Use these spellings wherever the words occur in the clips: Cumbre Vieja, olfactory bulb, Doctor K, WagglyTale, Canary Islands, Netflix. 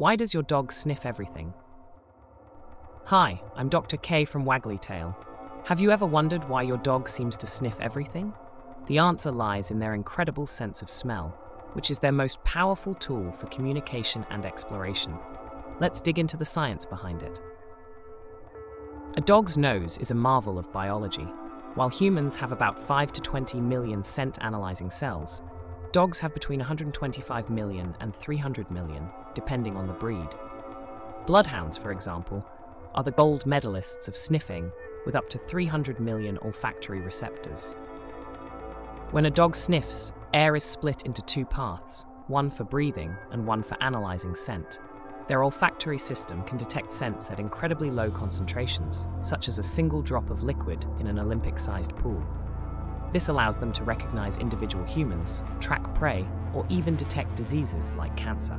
Why does your dog sniff everything? Hi, I'm Doctor K from WagglyTale. Have you ever wondered why your dog seems to sniff everything? The answer lies in their incredible sense of smell, which is their most powerful tool for communication and exploration. Let's dig into the science behind it. A dog's nose is a marvel of biology. While humans have about 5 to 20 million scent-analyzing cells, dogs have between 125 million and 300 million, depending on the breed. Bloodhounds, for example, are the gold medalists of sniffing, with up to 300 million olfactory receptors. When a dog sniffs, air is split into two paths, one for breathing and one for analyzing scent. Their olfactory system can detect scents at incredibly low concentrations, such as a single drop of liquid in an Olympic-sized pool. This allows them to recognize individual humans, track prey, or even detect diseases like cancer.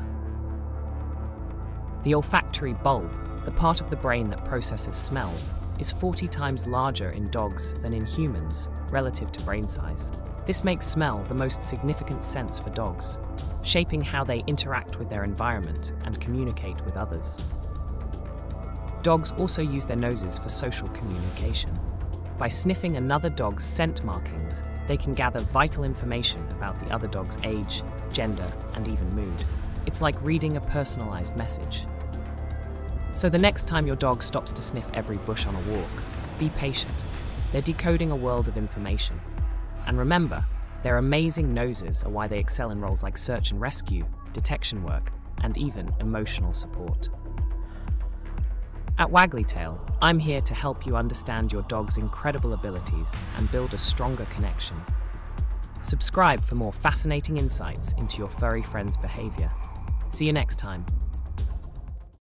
The olfactory bulb, the part of the brain that processes smells, is 40 times larger in dogs than in humans, relative to brain size. This makes smell the most significant sense for dogs, shaping how they interact with their environment and communicate with others. Dogs also use their noses for social communication. By sniffing another dog's scent markings, they can gather vital information about the other dog's age, gender, and even mood. It's like reading a personalized message. So the next time your dog stops to sniff every bush on a walk, be patient. They're decoding a world of information. And remember, their amazing noses are why they excel in roles like search and rescue, detection work, and even emotional support. At WagglyTale, I'm here to help you understand your dog's incredible abilities and build a stronger connection. Subscribe for more fascinating insights into your furry friend's behavior. See you next time.